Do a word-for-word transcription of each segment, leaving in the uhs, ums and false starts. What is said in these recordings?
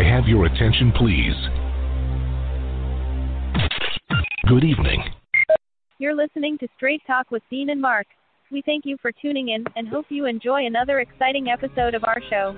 I have your attention, please? Good evening. You're listening to Straight Talk with Dean and Mark. We thank you for tuning in and hope you enjoy another exciting episode of our show.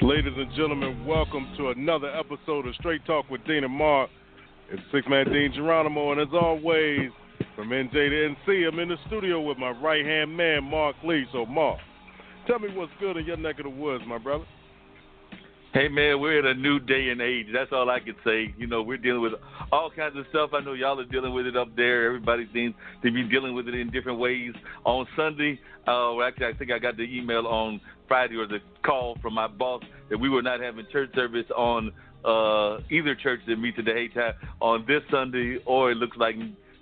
Ladies and gentlemen, welcome to another episode of Straight Talk with Dean and Mark. It's six-man Dean Geronimo, and as always, from N J to N C, I'm in the studio with my right-hand man, Mark Lee. So, Mark, tell me what's good in your neck of the woods, my brother. Hey, man, we're in a new day and age. That's all I can say. You know, we're dealing with all kinds of stuff. I know y'all are dealing with it up there. Everybody seems to be dealing with it in different ways. On Sunday, uh, actually, I think I got the email on Friday or the call from my boss that we were not having church service on uh, either church that meets at the hay time on this Sunday, or it looks like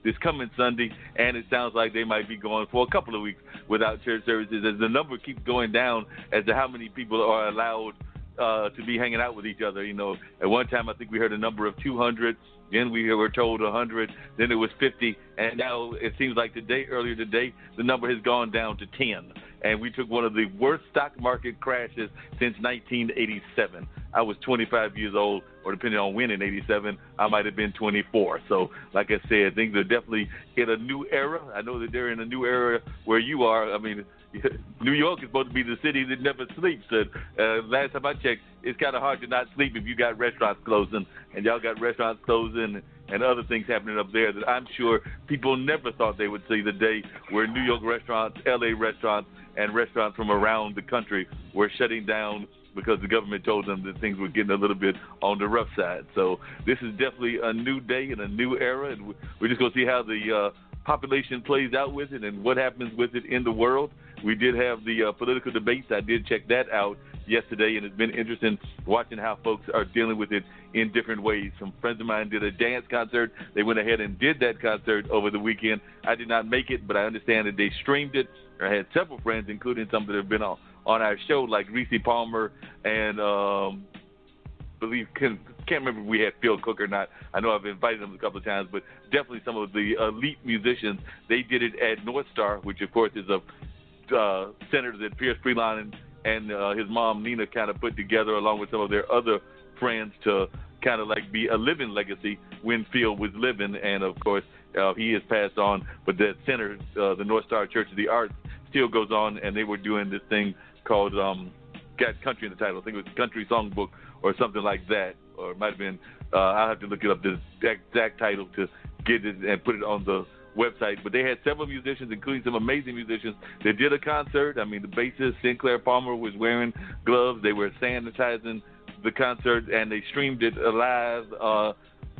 this coming Sunday, and it sounds like they might be going for a couple of weeks without church services as the number keeps going down as to how many people are allowed Uh, to be hanging out with each other. You know, at one time I think we heard a number of two hundred, then we were told one hundred, then it was fifty, and now it seems like today, earlier today, the number has gone down to ten, and we took one of the worst stock market crashes since nineteen eighty-seven. I was twenty-five years old, or depending on when in eighty-seven, I might have been twenty-four. So, like I said, things are definitely in a new era. I know that they're in a new era where you are. I mean, New York is supposed to be the city that never sleeps. And, uh, last time I checked, it's kind of hard to not sleep if you got restaurants closing, and y'all got restaurants closing and other things happening up there that I'm sure people never thought they would see the day where New York restaurants, L A restaurants, and restaurants from around the country were shutting down because the government told them that things were getting a little bit on the rough side. So this is definitely a new day and a new era, and we're just going to see how the uh, population plays out with it and what happens with it in the world. We did have the uh, political debates. I did check that out yesterday, and it's been interesting watching how folks are dealing with it in different ways. Some friends of mine did a dance concert. They went ahead and did that concert over the weekend. I did not make it, but I understand that they streamed it. I had several friends, including some that have been on, on our show, like Reese Palmer and um, believe can, can't remember if we had Phil Cook or not. I know I've invited them a couple of times, but definitely some of the elite musicians. They did it at North Star, which, of course, is a Uh, center that Pierce Freelon and, and uh, his mom Nina kind of put together along with some of their other friends to kind of like be a living legacy when Phil was living, and of course uh, he has passed on, but that center, uh, the North Star Church of the Arts, still goes on, and they were doing this thing called um, got country in the title. I think it was Country Songbook or something like that, or it might have been uh, I'll have to look it up, the exact title to get it and put it on the website, but they had several musicians, including some amazing musicians, that did a concert. I mean, the bassist Sinclair Palmer was wearing gloves. They were sanitizing the concert, and they streamed it live uh,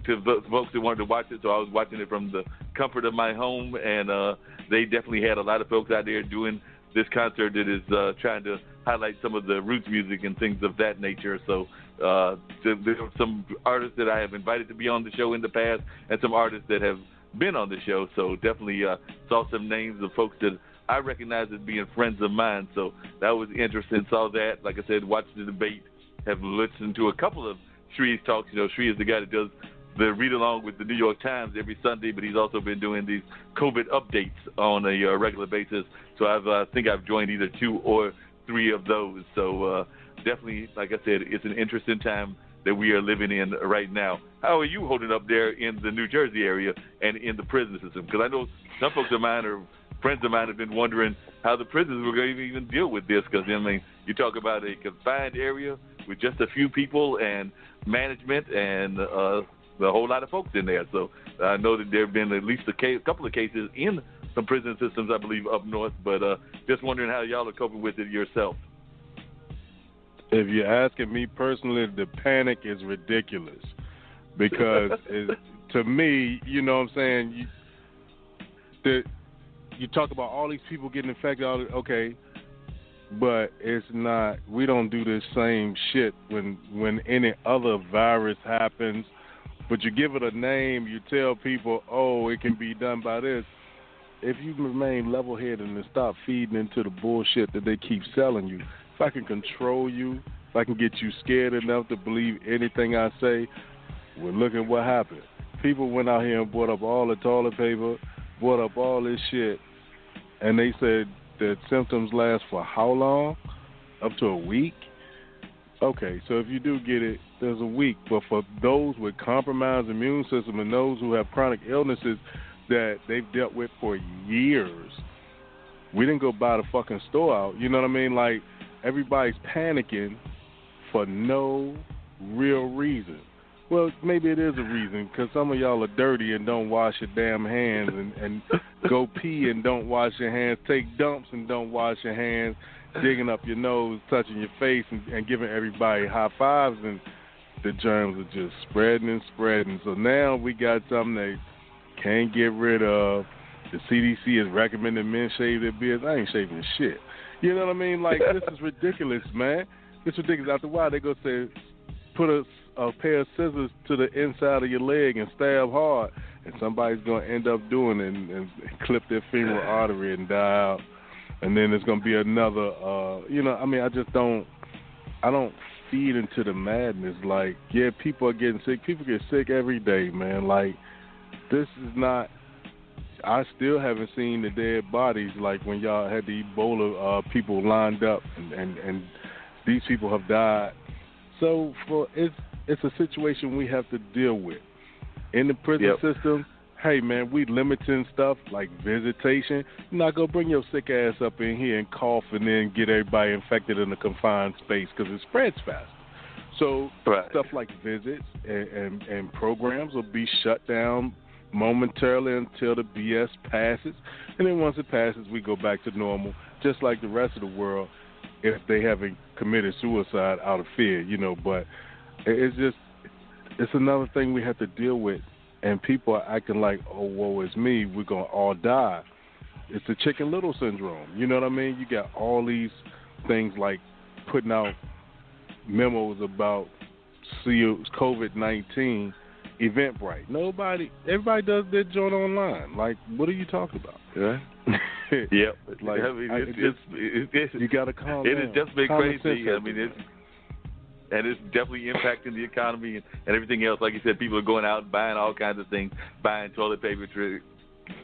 to folks that wanted to watch it. So I was watching it from the comfort of my home, and uh, they definitely had a lot of folks out there doing this concert that is uh, trying to highlight some of the roots music and things of that nature. So uh, there are some artists that I have invited to be on the show in the past, and some artists that have been on the show, so definitely uh, saw some names of folks that I recognize as being friends of mine, so that was interesting, saw that. Like I said, watched the debate, have listened to a couple of Shri's talks. You know, Shri is the guy that does the read-along with the New York Times every Sunday, but he's also been doing these COVID updates on a uh, regular basis, so I uh, think I've joined either two or three of those, so uh, definitely, like I said, it's an interesting time that we are living in right now. How are you holding up there in the New Jersey area and in the prison system? Because I know some folks of mine or friends of mine have been wondering how the prisons were going to even deal with this, because, I mean, you talk about a confined area with just a few people and management and uh, a whole lot of folks in there. So I know that there have been at least a, case, a couple of cases in some prison systems, I believe, up north, but uh, just wondering how y'all are coping with it yourself. If you're asking me personally, the panic is ridiculous because it, to me, you know what I'm saying, you, the, you talk about all these people getting infected, all okay, but it's not, we don't do this same shit when, when any other virus happens, but you give it a name, you tell people, oh, it can be done by this. if you remain level-headed and stop feeding into the bullshit that they keep selling you, if I can control you, if I can get you scared enough to believe anything I say, well, look at what happened. People went out here and bought up all the toilet paper, bought up all this shit, and they said that symptoms last for how long? Up to a week? Okay, so if you do get it, there's a week. But for those with compromised immune system and those who have chronic illnesses that they've dealt with for years, we didn't go buy the fucking store out. You know what I mean? Like, everybody's panicking for no real reason. Well, maybe it is a reason, because some of y'all are dirty and don't wash your damn hands, and, and go pee and don't wash your hands, take dumps and don't wash your hands, digging up your nose, touching your face, and, and giving everybody high fives, and the germs are just spreading and spreading. So now we got something they can't get rid of. The C D C is recommending men shave their beards. I ain't shaving shit. You know what I mean? Like, this is ridiculous, man. It's ridiculous. After a while, they go say, put a, a pair of scissors to the inside of your leg and stab hard, and somebody's going to end up doing it and, and clip their femoral artery and die out. And then there's going to be another, uh, you know, I mean, I just don't, I don't feed into the madness. Like, yeah, people are getting sick. People get sick every day, man. Like, this is not, I still haven't seen the dead bodies, like when y'all had the Ebola uh, people lined up, and, and, and these people have died. So for it's it's a situation we have to deal with. In the prison yep. system, hey, man, we limiting stuff like visitation. Now go bring your sick ass up in here and cough and then get everybody infected in a confined space, because it spreads fast. So right. stuff like visits and, and, and programs will be shut down momentarily until the B S passes, and then once it passes, we go back to normal, just like the rest of the world, if they haven't committed suicide out of fear, you know. But it's just, it's another thing we have to deal with, and people are acting like, oh, woe is me, we're going to all die. It's the Chicken Little syndrome, you know what I mean? You got all these things like putting out memos about covid nineteen, Eventbrite. Nobody, everybody does their joint online. Like, what are you talking about? Yeah. Yep. Like, I mean, it's, I, it's, it's, it's, you got to calm it down. It has just been common crazy. I mean, it's, and it's definitely impacting the economy and, and everything else. Like you said, people are going out and buying all kinds of things, buying toilet paper,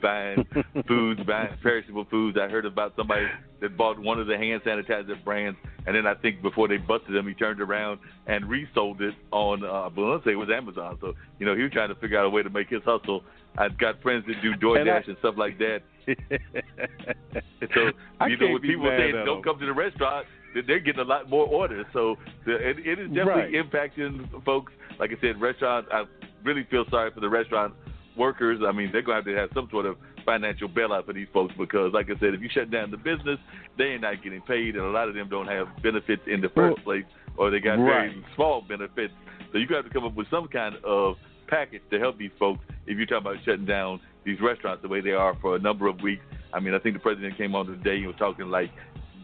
buying foods, buying perishable foods. I heard about somebody that bought one of the hand sanitizer brands, and then I think before they busted him, he turned around and resold it on, uh, let's say it was Amazon. So, you know, he was trying to figure out a way to make his hustle. I've got friends that do DoorDash and, I, and stuff like that. So, I you know, when people say don't come to the restaurant, they're getting a lot more orders. So it, it is definitely right. impacting folks. Like I said, restaurants, I really feel sorry for the restaurant workers. I mean, they're going to have to have some sort of financial bailout for these folks, because, like I said, if you shut down the business, they are not getting paid, and a lot of them don't have benefits in the first place, or they got right. very small benefits. So you're going to have to come up with some kind of package to help these folks if you're talking about shutting down these restaurants the way they are for a number of weeks. I mean, I think the president came on today and was talking like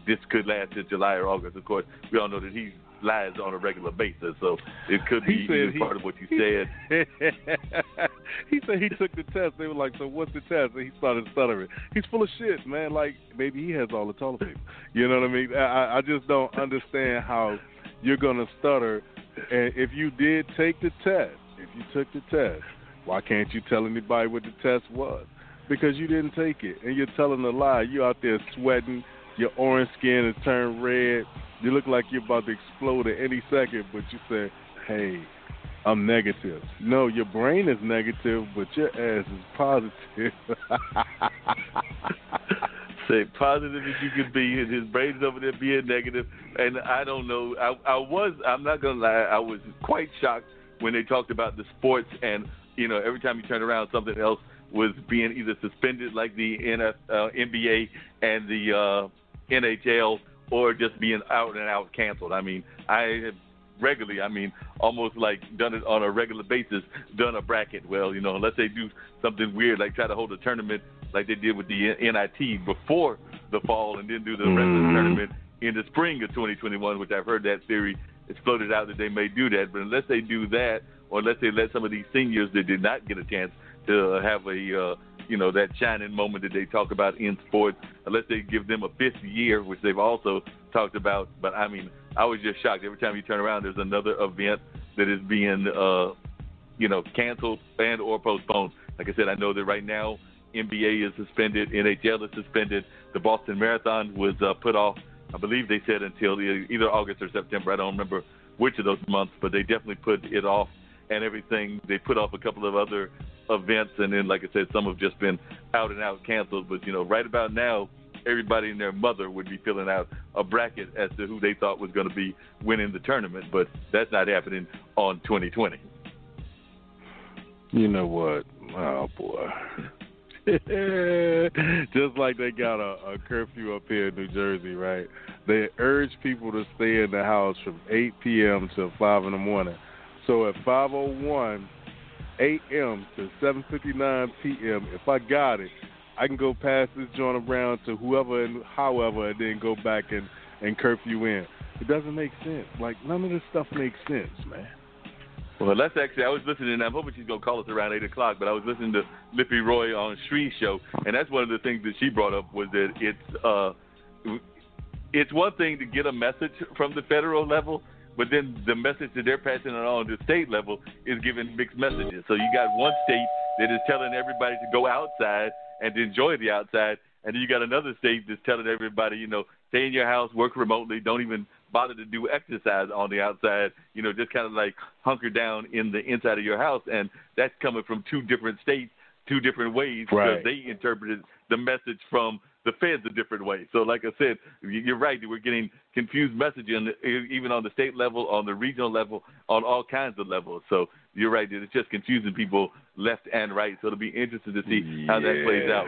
this could last till July or August. Of course, we all know that he lies on a regular basis, so it could be even he, part of what you said. He said he took the test. They were like, so what's the test? And he started stuttering. He's full of shit, man. Like, maybe he has all the toilet paper. You know what I mean? I, I just don't understand how you're going to stutter. And if you did take the test, if you took the test, why can't you tell anybody what the test was? Because you didn't take it, and you're telling a lie. You're out there sweating. Your orange skin has turned red. You look like you're about to explode at any second, but you say, hey, I'm negative. No, your brain is negative, but your ass is positive. Say positive as you can be, and his brain's over there being negative. And I don't know. I, I was, I'm not going to lie, I was quite shocked when they talked about the sports, and, you know, every time you turn around, something else was being either suspended, like the N F, uh, N B A and the uh, N H L, or just being out and out canceled. I mean, I have regularly, I mean, almost like done it on a regular basis, done a bracket. Well, you know, unless they do something weird, like try to hold a tournament like they did with the N I T before the fall, and then do the mm-hmm. rest of the tournament in the spring of twenty twenty-one, which I've heard that theory is floated out that they may do that. But unless they do that, or unless they let some of these seniors that did not get a chance to have a uh, you know, that shining moment that they talk about in sports, unless they give them a fifth year, which they've also talked about. But, I mean, I was just shocked. Every time you turn around, there's another event that is being, uh, you know, canceled and or postponed. Like I said, I know that right now N B A is suspended, N H L is suspended. The Boston Marathon was uh, put off, I believe they said, until either August or September. I don't remember which of those months, but they definitely put it off and everything. They put off a couple of other events, and then, like I said, some have just been out and out canceled. But, you know, right about now, everybody and their mother would be filling out a bracket as to who they thought was going to be winning the tournament, but that's not happening on twenty twenty. You know what? Oh, boy. Just like they got a, a curfew up here in New Jersey, right? They urge people to stay in the house from eight p.m. to five in the morning. So at five oh one a.m. to seven fifty-nine p.m., if I got it, I can go past this joint around to whoever and however and then go back and, and curfew in. It doesn't make sense. Like, none of this stuff makes sense, man. Well, that's actually, I was listening, I'm hoping she's going to call us around eight o'clock, but I was listening to Lippy Roy on Shri's show, and that's one of the things that she brought up was that it's, uh, it's one thing to get a message from the federal level, but then the message that they're passing on to the state level is giving mixed messages. So you got one state that is telling everybody to go outside and enjoy the outside, and then you got another state that's telling everybody, you know, stay in your house, work remotely, don't even bother to do exercise on the outside, you know, just kind of like hunker down in the inside of your house. And that's coming from two different states, two different ways, right? Because they interpreted the message from the feds a different way. So, like I said, you're right. We're getting confused messaging, even on the state level, on the regional level, on all kinds of levels. So you're right. It's just confusing people left and right. So it'll be interesting to see yeah. how that plays out.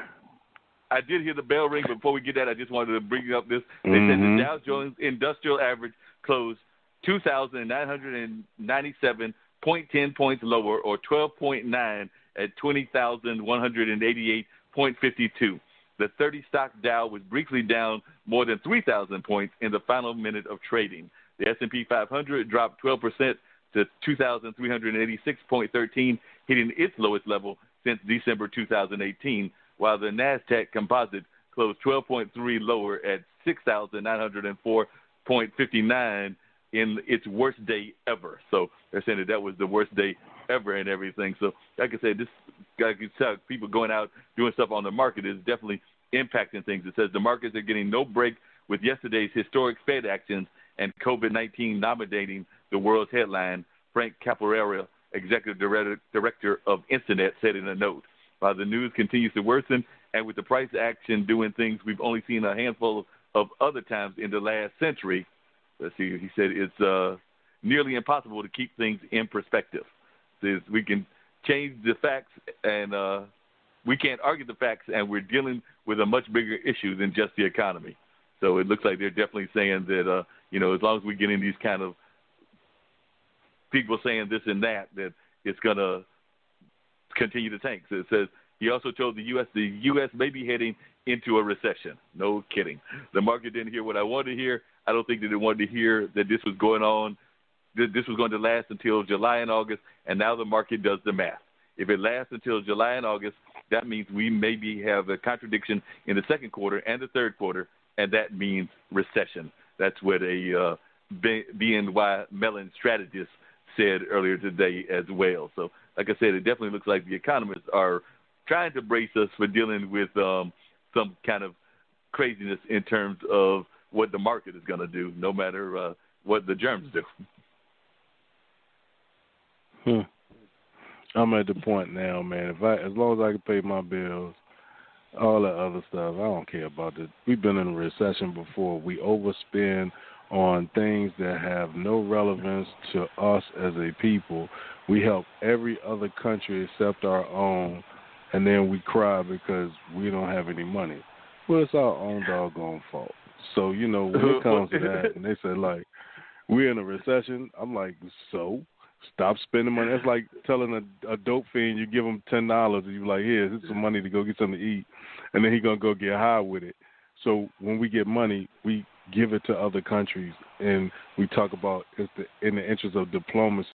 I did hear the bell ring. Before we get that, I just wanted to bring up this. They mm-hmm. said the Dow Jones Industrial Average closed two thousand nine hundred ninety-seven point one zero points lower, or twelve point nine at twenty thousand one hundred eighty-eight point five two. The thirty-stock Dow was briefly down more than three thousand points in the final minute of trading. The S and P five hundred dropped twelve percent to two thousand three hundred eighty-six point one three, hitting its lowest level since December two thousand eighteen, while the Nasdaq Composite closed twelve point three lower at six thousand nine hundred four point five nine in its worst day ever. So they're saying that that was the worst day ever and everything. So like I said, this guy can tell people going out doing stuff on the market is definitely impacting things. It says the markets are getting no break with yesterday's historic Fed actions and COVID nineteen dominating the world's headline. Frank Caprera, executive director of Instinet, said in a note, while the news continues to worsen and with the price action doing things we've only seen a handful of other times in the last century, let's see, he said it's uh, nearly impossible to keep things in perspective. We can change the facts, and uh, we can't argue the facts, and we're dealing with a much bigger issue than just the economy. So it looks like they're definitely saying that, uh, you know, as long as we're getting these kind of people saying this and that, that it's going to continue to tank. So it says he also told the U S the U S may be heading into a recession. No kidding. The market didn't hear what I wanted to hear. I don't think that they wanted to hear that this was going on. This was going to last until July and August, and now the market does the math. If it lasts until July and August, that means we maybe have a contradiction in the second quarter and the third quarter, and that means recession. That's what a uh, B N Y Mellon strategist said earlier today as well. So, like I said, it definitely looks like the economists are trying to brace us for dealing with um, some kind of craziness in terms of what the market is going to do, no matter uh, what the germs do. Hmm. I'm at the point now, man. If I, as long as I can pay my bills, all that other stuff, I don't care about it. We've been in a recession before. We overspend on things that have no relevance to us as a people. We help every other country except our own, and then we cry because we don't have any money. Well, it's our own doggone fault. So, you know, when it comes to that, and they say, like, we're in a recession, I'm like, so? Stop spending money. That's like telling a, a dope fiend, you give him ten dollars, and you're like, here, here's some money to go get something to eat, and then he's going to go get high with it. So when we get money, we give it to other countries, and we talk about it's the, in the interest of diplomacy.